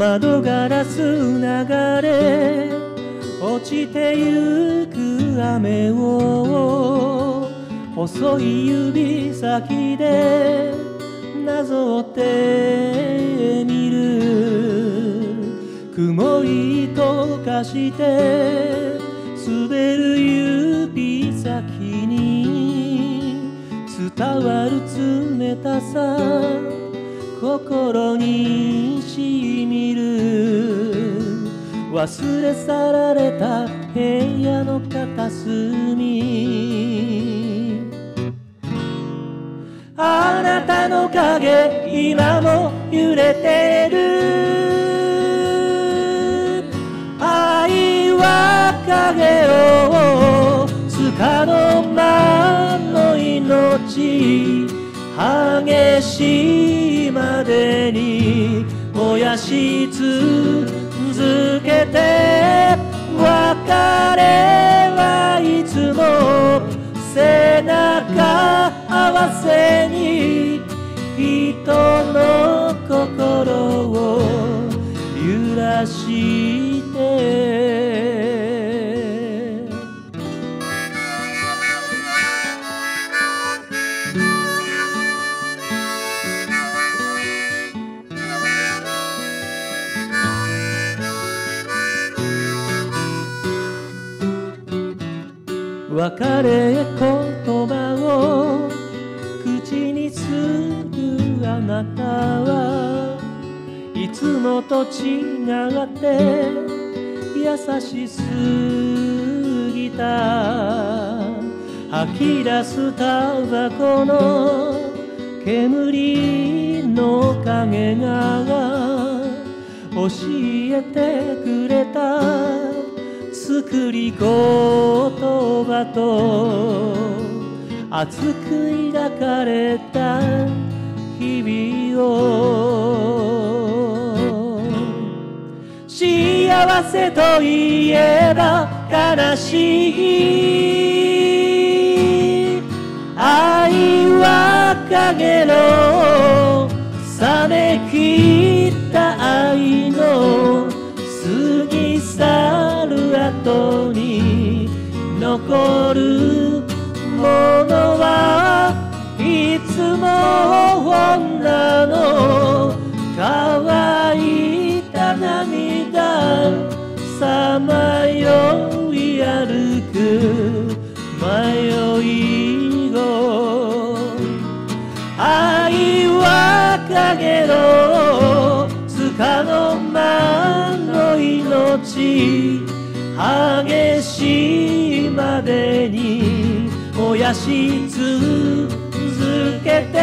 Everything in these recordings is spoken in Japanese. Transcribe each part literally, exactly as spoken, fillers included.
窓ガラス流れ落ちてゆく雨を細い指先でなぞってみる。雲糸化して滑る指先に伝わる冷たさ心にしみる。忘れ去られた部屋の片隅、あなたの影今も揺れてる。愛は影を束の間の命、激しいまでに燃やし続けて、別れはいつも背中合わせに人の心を揺らして別れ言葉を口にするあなたはいつもと違って優しすぎた。吐き出すタバコの煙の影が教えてくれた作り言葉と熱く抱かれた日々を。幸せといえば悲しい、愛は影の冷めきった愛の過ぎ去る後に残るものはいつも女の乾いた涙、さまよい歩く迷い子、愛は影の束の間の命、激しいまでに燃やし続けて、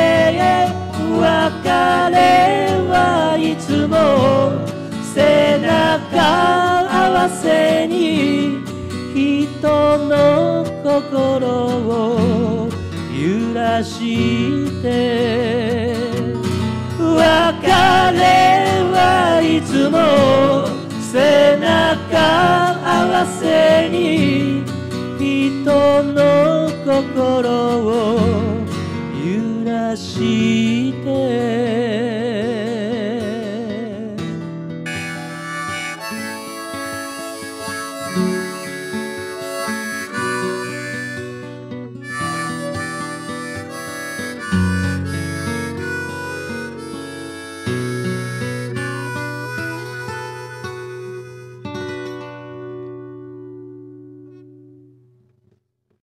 別れはいつも背中合わせに人の心を揺らして、別れはいつも背中合わせに人の心を